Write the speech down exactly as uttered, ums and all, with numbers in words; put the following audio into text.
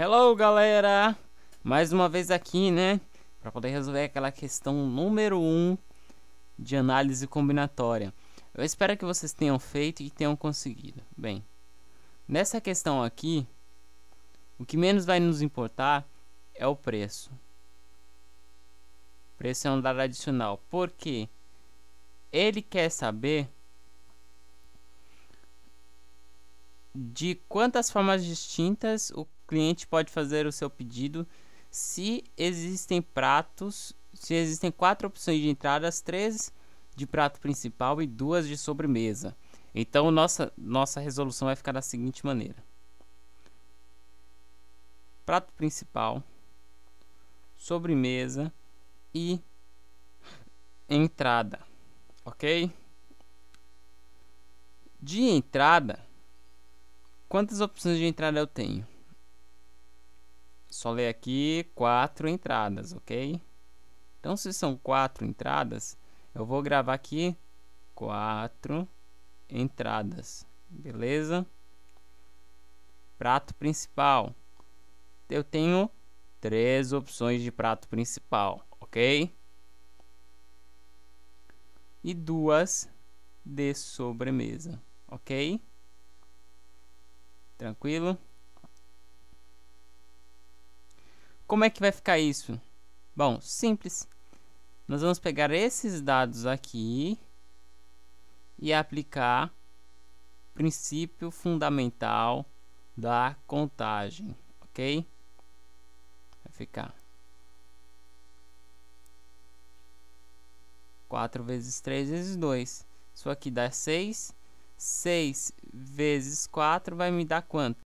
Hello, galera! Mais uma vez aqui, né? Para poder resolver aquela questão número um de análise combinatória. Eu espero que vocês tenham feito e tenham conseguido. Bem, nessa questão aqui, o que menos vai nos importar é o preço. O preço é um dado adicional, porque ele quer saber de quantas formas distintas o cliente pode fazer o seu pedido, se existem pratos, se existem quatro opções de entradas, três de prato principal e duas de sobremesa. Então nossa nossa resolução vai ficar da seguinte maneira: prato principal, sobremesa e entrada, ok? De entrada, quantas opções de entrada eu tenho? Só ler aqui quatro entradas, ok? Então, se são quatro entradas, eu vou gravar aqui quatro entradas, beleza? Prato principal, eu tenho três opções de prato principal, ok? E duas de sobremesa, ok? Tranquilo? Como é que vai ficar isso? Bom, simples. Nós vamos pegar esses dados aqui e aplicar o princípio fundamental da contagem, ok? Vai ficar quatro vezes três vezes dois. Isso aqui dá seis. seis vezes quatro vai me dar quanto?